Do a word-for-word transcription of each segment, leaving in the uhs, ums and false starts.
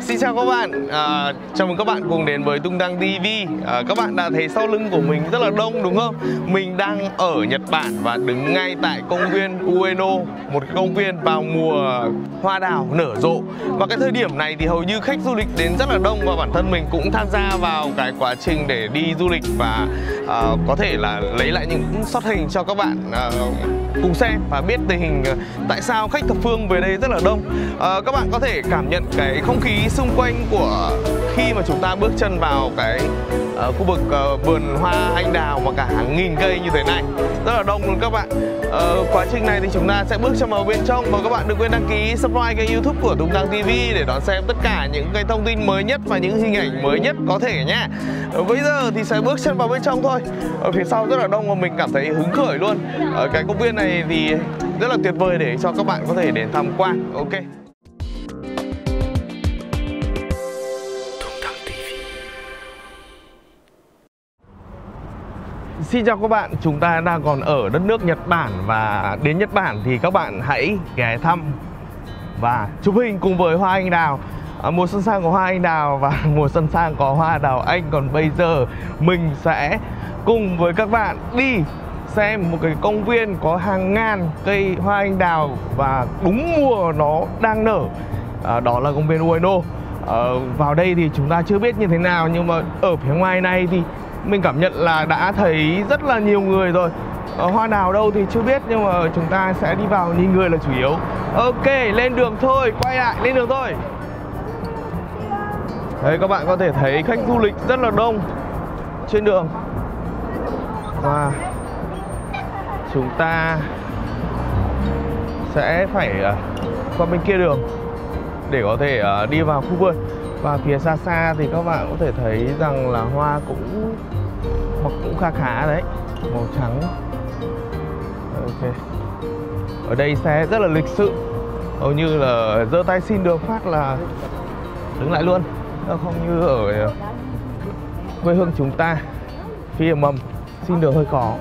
Xin chào các bạn, à, chào mừng các bạn cùng đến với Tung Tăng ti vi. à, Các bạn đã thấy sau lưng của mình rất là đông đúng không? Mình đang ở Nhật Bản và đứng ngay tại công viên Ueno, một cái công viên vào mùa hoa đào nở rộ. Và cái thời điểm này thì hầu như khách du lịch đến rất là đông, và bản thân mình cũng tham gia vào cái quá trình để đi du lịch và à, có thể là lấy lại những shot hình cho các bạn à, cùng xem và biết tình hình tại sao khách thập phương về đây rất là đông. à, Các bạn có thể cảm nhận cái không khí xung quanh của khi mà chúng ta bước chân vào cái uh, khu vực uh, vườn hoa anh đào mà cả hàng nghìn cây như thế này, rất là đông luôn các bạn. uh, Quá trình này thì chúng ta sẽ bước chân vào bên trong, và các bạn đừng quên đăng ký subscribe kênh YouTube của Tung Tăng ti vi để đón xem tất cả những cái thông tin mới nhất và những hình ảnh mới nhất có thể nhé. uh, Bây giờ thì sẽ bước chân vào bên trong thôi. Ở phía sau rất là đông và mình cảm thấy hứng khởi luôn. Ở uh, cái công viên này thì rất là tuyệt vời để cho các bạn có thể đến tham quan. Ok, xin chào các bạn, chúng ta đang còn ở đất nước Nhật Bản, và đến Nhật Bản thì các bạn hãy ghé thăm và chụp hình cùng với hoa anh đào. à, Mùa xuân sang có hoa anh đào và mùa xuân sang có hoa đào anh. Còn bây giờ mình sẽ cùng với các bạn đi xem một cái công viên có hàng ngàn cây hoa anh đào và đúng mùa nó đang nở. à, Đó là công viên Ueno. à, Vào đây thì chúng ta chưa biết như thế nào, nhưng mà ở phía ngoài này thì mình cảm nhận là đã thấy rất là nhiều người rồi. ờ, Hoa nào đâu thì chưa biết, nhưng mà chúng ta sẽ đi vào nhìn người là chủ yếu. Ok, lên đường thôi, quay lại, lên đường thôi. Đấy, các bạn có thể thấy khách du lịch rất là đông trên đường. Và chúng ta sẽ phải qua bên kia đường để có thể đi vào khu vườn. Và phía xa xa thì các bạn có thể thấy rằng là hoa cũng mọc cũng khá khá đấy, màu trắng. Ok, ở đây xe rất là lịch sự, hầu như là giơ tay xin đường phát là đứng lại luôn, không như ở quê hương chúng ta phi ở mầm xin đường hơi khó.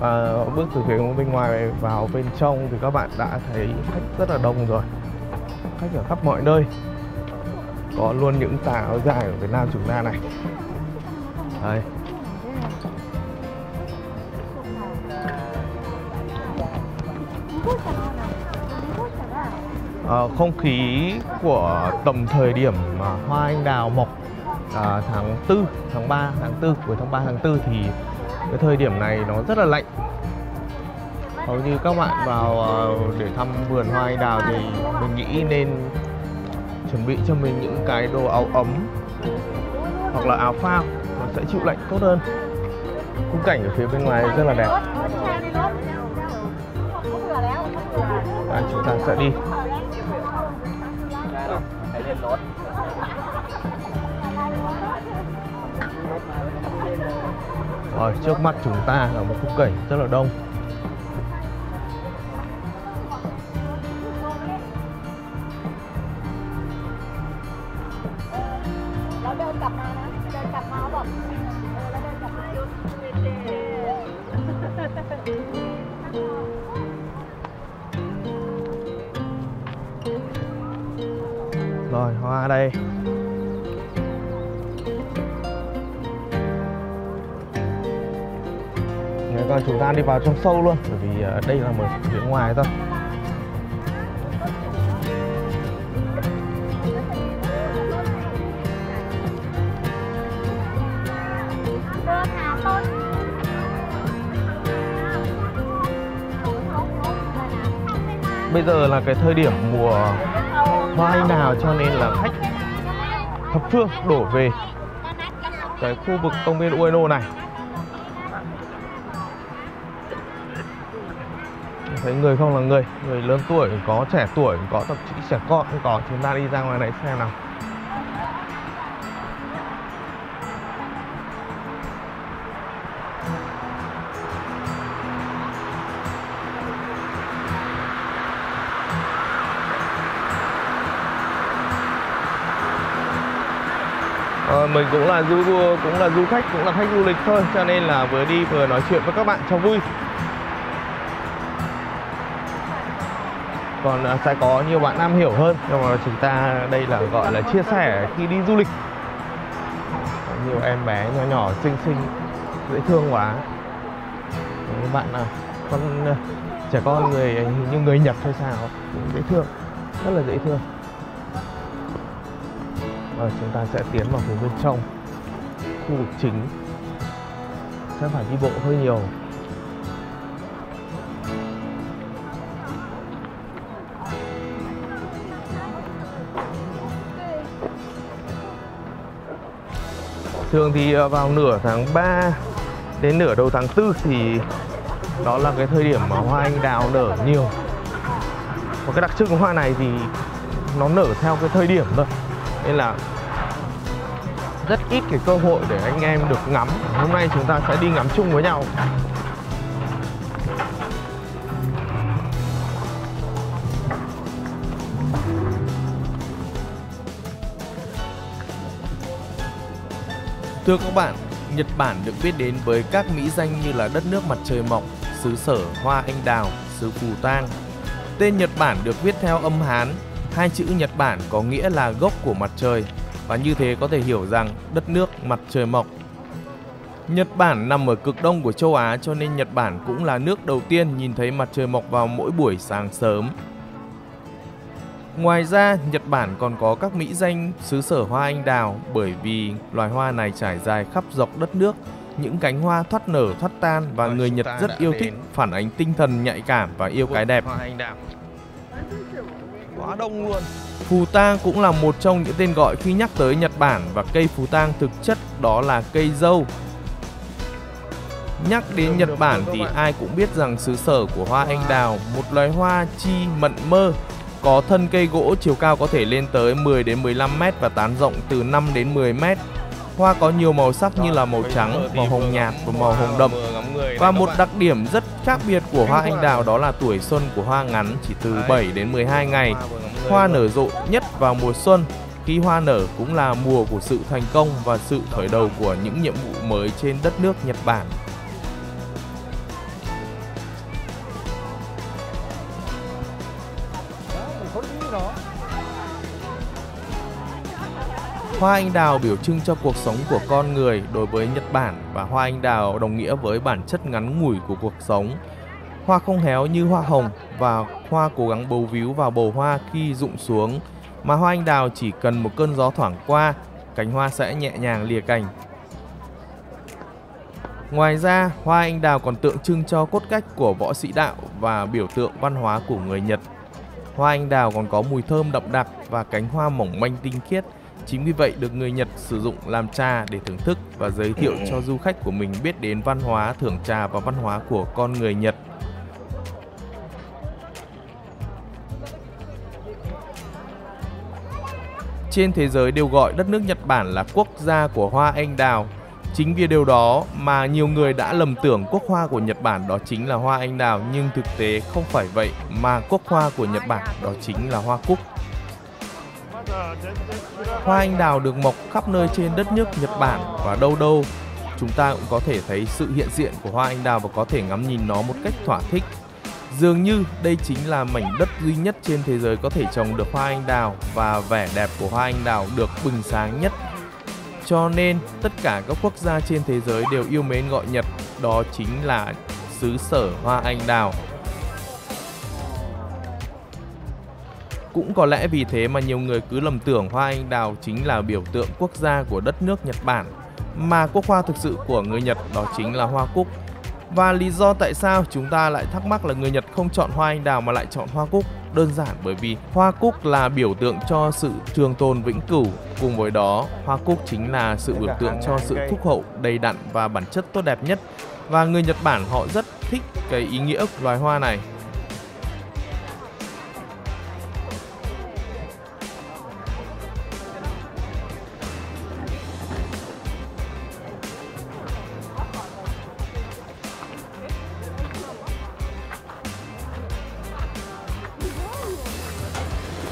Và bước từ phía bên ngoài vào bên trong thì các bạn đã thấy khách rất là đông rồi, khách ở khắp mọi nơi. Có luôn những tà áo dài của Việt Nam chúng ta này. Đấy, à, không khí của tầm thời điểm mà hoa anh đào mọc à, tháng tư, tháng ba, tháng tư, cuối tháng ba, tháng tư thì cái thời điểm này nó rất là lạnh. Hầu như các bạn vào để thăm vườn hoa anh đào thì mình nghĩ nên chuẩn bị cho mình những cái đồ áo ấm hoặc là áo phao, nó sẽ chịu lạnh tốt hơn. Khung cảnh ở phía bên ngoài rất là đẹp. Và chúng ta sẽ đi. Rồi, trước mắt chúng ta là một khung cảnh rất là đông. Rồi, hoa đây. Nếu con chúng ta đi vào trong sâu luôn, bởi vì đây là một phía ngoài thôi. Bây giờ là cái thời điểm mùa hoa anh đào, cho nên là khách thập phương đổ về cái khu vực công viên Ueno này. Thấy người không là người, người lớn tuổi có, trẻ tuổi có, thậm chí trẻ con cũng có. Chúng ta đi ra ngoài này xem nào. Mình cũng là du cũng là du khách, cũng là khách du lịch thôi, cho nên là vừa đi vừa nói chuyện với các bạn cho vui. còn sẽ có nhiều bạn nam hiểu hơn. Nhưng mà chúng ta đây là gọi là chia sẻ khi đi du lịch. Nhiều em bé nhỏ nhỏ xinh xinh, dễ thương quá. Những bạn nào con trẻ con người như người Nhật hay sao, dễ thương, rất là dễ thương. Rồi chúng ta sẽ tiến vào phía bên trong khu vực chính, sẽ phải đi bộ hơi nhiều. Thường thì vào nửa tháng ba đến nửa đầu tháng tư thì đó là cái thời điểm mà hoa anh đào nở nhiều. Và cái đặc trưng của hoa này thì nó nở theo cái thời điểm thôi, nên là rất ít cái cơ hội để anh em được ngắm. Hôm nay chúng ta sẽ đi ngắm chung với nhau. Thưa các bạn, Nhật Bản được biết đến với các mỹ danh như là đất nước mặt trời mọc, xứ sở hoa anh đào, xứ phù tang. Tên Nhật Bản được viết theo âm Hán, hai chữ Nhật Bản có nghĩa là gốc của mặt trời, và như thế có thể hiểu rằng đất nước mặt trời mọc. Nhật Bản nằm ở cực đông của châu Á, cho nên Nhật Bản cũng là nước đầu tiên nhìn thấy mặt trời mọc vào mỗi buổi sáng sớm. Ngoài ra, Nhật Bản còn có các mỹ danh xứ sở hoa anh đào bởi vì loài hoa này trải dài khắp dọc đất nước. Những cánh hoa thoát nở, thoát tan và người Nhật rất yêu thích, phản ánh tinh thần nhạy cảm và yêu cái đẹp. Quá đông luôn. Phù tang cũng là một trong những tên gọi khi nhắc tới Nhật Bản, và cây phù tang thực chất đó là cây dâu. Nhắc đến Nhật Bản thì ai cũng biết rằng xứ sở của hoa anh đào, một loài hoa chi mận mơ, có thân cây gỗ chiều cao có thể lên tới mười đến mười lăm mét và tán rộng từ năm đến mười mét. Hoa có nhiều màu sắc như là màu trắng, màu hồng nhạt và màu hồng đậm. Và một đặc điểm rất khác biệt của hoa anh đào đó là tuổi xuân của hoa ngắn, chỉ từ bảy đến mười hai ngày. Hoa nở rộ nhất vào mùa xuân, khi hoa nở cũng là mùa của sự thành công và sự khởi đầu của những nhiệm vụ mới trên đất nước Nhật Bản. Hoa anh đào biểu trưng cho cuộc sống của con người đối với Nhật Bản, và hoa anh đào đồng nghĩa với bản chất ngắn ngủi của cuộc sống. Hoa không héo như hoa hồng và hoa cố gắng bấu víu vào bầu hoa khi rụng xuống, mà hoa anh đào chỉ cần một cơn gió thoảng qua, cánh hoa sẽ nhẹ nhàng lìa cành. Ngoài ra, hoa anh đào còn tượng trưng cho cốt cách của võ sĩ đạo và biểu tượng văn hóa của người Nhật. Hoa anh đào còn có mùi thơm đậm đặc và cánh hoa mỏng manh tinh khiết. Chính vì vậy được người Nhật sử dụng làm trà để thưởng thức và giới thiệu cho du khách của mình biết đến văn hóa thưởng trà và văn hóa của con người Nhật. Trên thế giới đều gọi đất nước Nhật Bản là quốc gia của hoa anh đào. Chính vì điều đó mà nhiều người đã lầm tưởng quốc hoa của Nhật Bản đó chính là hoa anh đào, nhưng thực tế không phải vậy, mà quốc hoa của Nhật Bản đó chính là hoa cúc. Hoa anh đào được mọc khắp nơi trên đất nước Nhật Bản, và đâu đâu chúng ta cũng có thể thấy sự hiện diện của hoa anh đào và có thể ngắm nhìn nó một cách thỏa thích. Dường như đây chính là mảnh đất duy nhất trên thế giới có thể trồng được hoa anh đào, và vẻ đẹp của hoa anh đào được bừng sáng nhất. Cho nên tất cả các quốc gia trên thế giới đều yêu mến gọi Nhật đó chính là xứ sở hoa anh đào. Cũng có lẽ vì thế mà nhiều người cứ lầm tưởng hoa anh đào chính là biểu tượng quốc gia của đất nước Nhật Bản, mà quốc hoa thực sự của người Nhật đó chính là hoa cúc. Và lý do tại sao chúng ta lại thắc mắc là người Nhật không chọn hoa anh đào mà lại chọn hoa cúc? Đơn giản bởi vì hoa cúc là biểu tượng cho sự trường tồn vĩnh cửu, cùng với đó hoa cúc chính là sự biểu tượng cho sự phúc hậu, đầy đặn và bản chất tốt đẹp nhất. Và người Nhật Bản họ rất thích cái ý nghĩa của loài hoa này.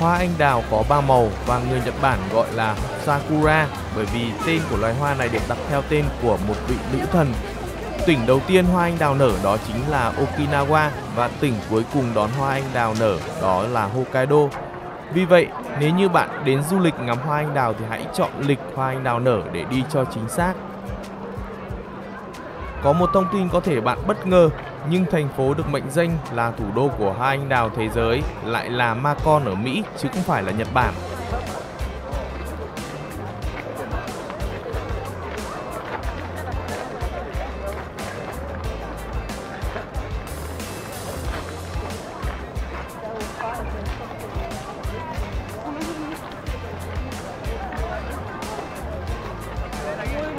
Hoa anh đào có ba màu và người Nhật Bản gọi là Sakura bởi vì tên của loài hoa này được đặt theo tên của một vị nữ thần. Tỉnh đầu tiên hoa anh đào nở đó chính là Okinawa và tỉnh cuối cùng đón hoa anh đào nở đó là Hokkaido. Vì vậy, nếu như bạn đến du lịch ngắm hoa anh đào thì hãy chọn lịch hoa anh đào nở để đi cho chính xác. Có một thông tin có thể bạn bất ngờ, nhưng thành phố được mệnh danh là thủ đô của hoa anh đào thế giới lại là Macon ở Mỹ chứ không phải là Nhật Bản.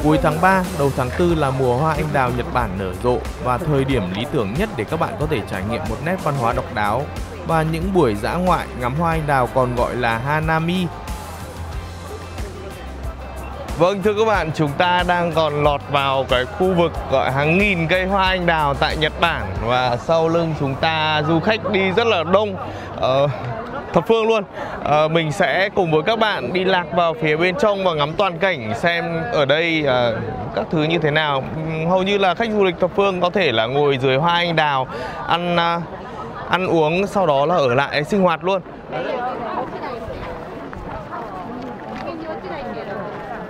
Cuối tháng ba, đầu tháng tư là mùa hoa anh đào Nhật Bản nở rộ và thời điểm lý tưởng nhất để các bạn có thể trải nghiệm một nét văn hóa độc đáo và những buổi dã ngoại ngắm hoa anh đào còn gọi là Hanami. Vâng thưa các bạn, chúng ta đang còn lọt vào cái khu vực gọi hàng nghìn cây hoa anh đào tại Nhật Bản và sau lưng chúng ta du khách đi rất là đông. Ờ... thập phương luôn. À, mình sẽ cùng với các bạn đi lạc vào phía bên trong và ngắm toàn cảnh xem ở đây à, các thứ như thế nào. Hầu như là khách du lịch thập phương có thể là ngồi dưới hoa anh đào ăn à, ăn uống, sau đó là ở lại sinh hoạt luôn.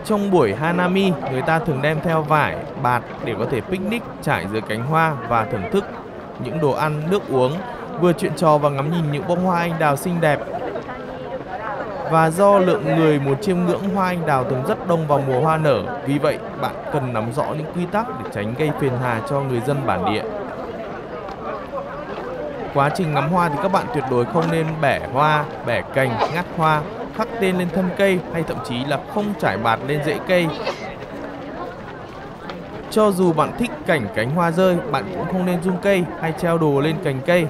Trong buổi Hanami, người ta thường đem theo vải, bạt để có thể picnic trải dưới cánh hoa và thưởng thức những đồ ăn, nước uống, vừa chuyện trò và ngắm nhìn những bông hoa anh đào xinh đẹp. Và do lượng người muốn chiêm ngưỡng hoa anh đào thường rất đông vào mùa hoa nở, vì vậy bạn cần nắm rõ những quy tắc để tránh gây phiền hà cho người dân bản địa. Quá trình ngắm hoa thì các bạn tuyệt đối không nên bẻ hoa, bẻ cành, ngắt hoa, khắc tên lên thân cây hay thậm chí là không trải bạt lên rễ cây. Cho dù bạn thích cảnh cánh hoa rơi, bạn cũng không nên rung cây hay treo đồ lên cành cây.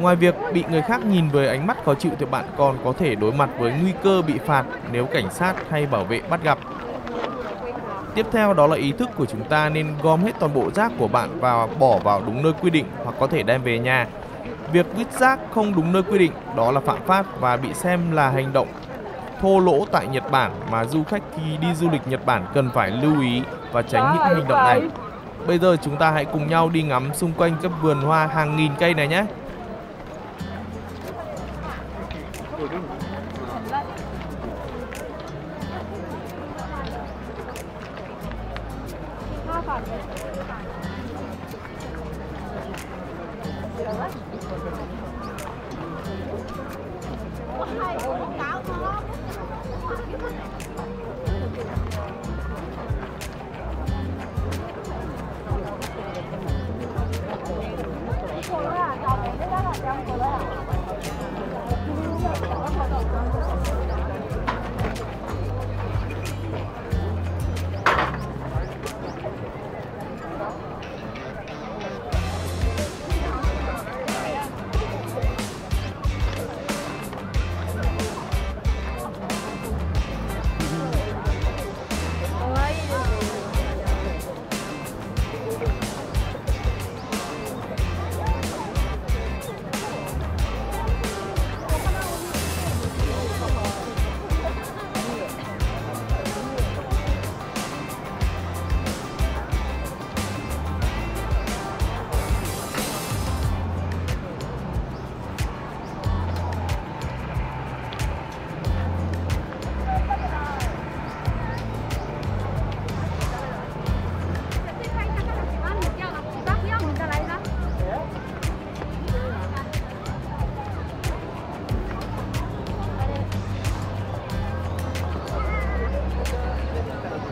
Ngoài việc bị người khác nhìn với ánh mắt khó chịu thì bạn còn có thể đối mặt với nguy cơ bị phạt nếu cảnh sát hay bảo vệ bắt gặp. Tiếp theo đó là ý thức của chúng ta nên gom hết toàn bộ rác của bạn và bỏ vào đúng nơi quy định hoặc có thể đem về nhà. Việc vứt rác không đúng nơi quy định đó là phạm pháp và bị xem là hành động thô lỗ tại Nhật Bản mà du khách khi đi du lịch Nhật Bản cần phải lưu ý và tránh những hành động này. Bây giờ chúng ta hãy cùng nhau đi ngắm xung quanh các vườn hoa hàng nghìn cây này nhé.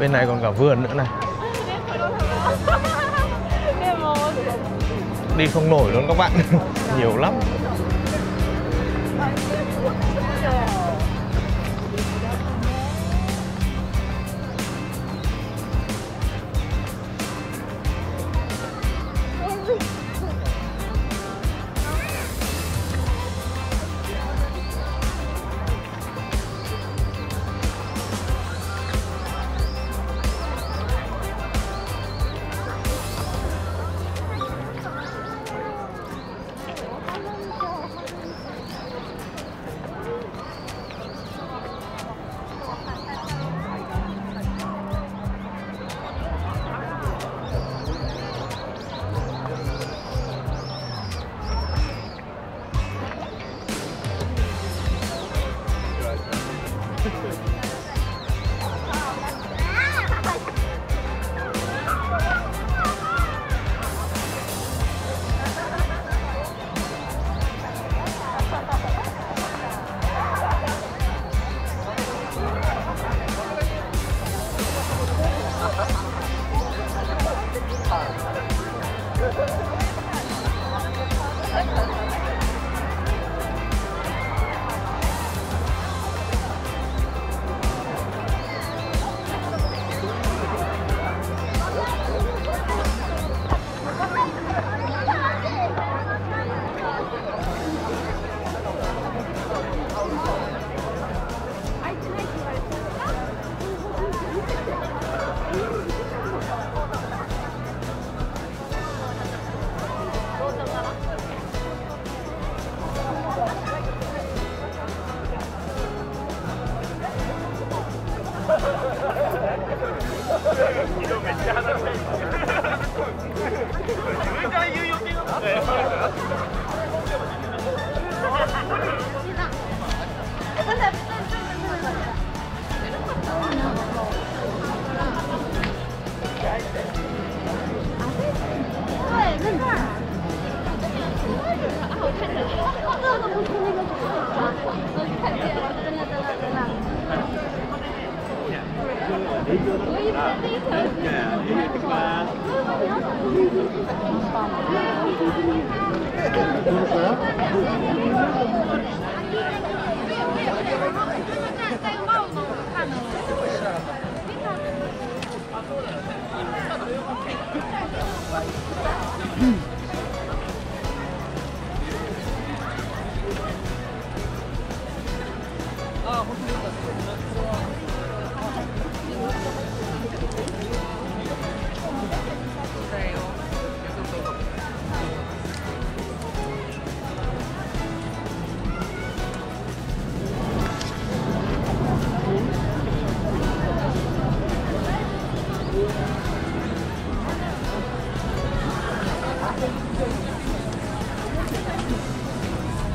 Bên này còn cả vườn nữa này. Đi không nổi luôn các bạn. Nhiều lắm.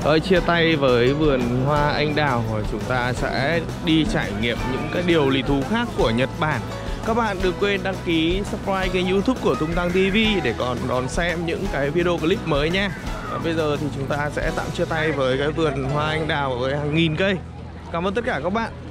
Ơi, chia tay với vườn hoa anh đào, chúng ta sẽ đi trải nghiệm những cái điều lý thú khác của Nhật Bản. Các bạn đừng quên đăng ký subscribe kênh YouTube của Tung Tăng ti vi để còn đón xem những cái video clip mới nha. Và bây giờ thì chúng ta sẽ tạm chia tay với cái vườn hoa anh đào với hàng nghìn cây. Cảm ơn tất cả các bạn.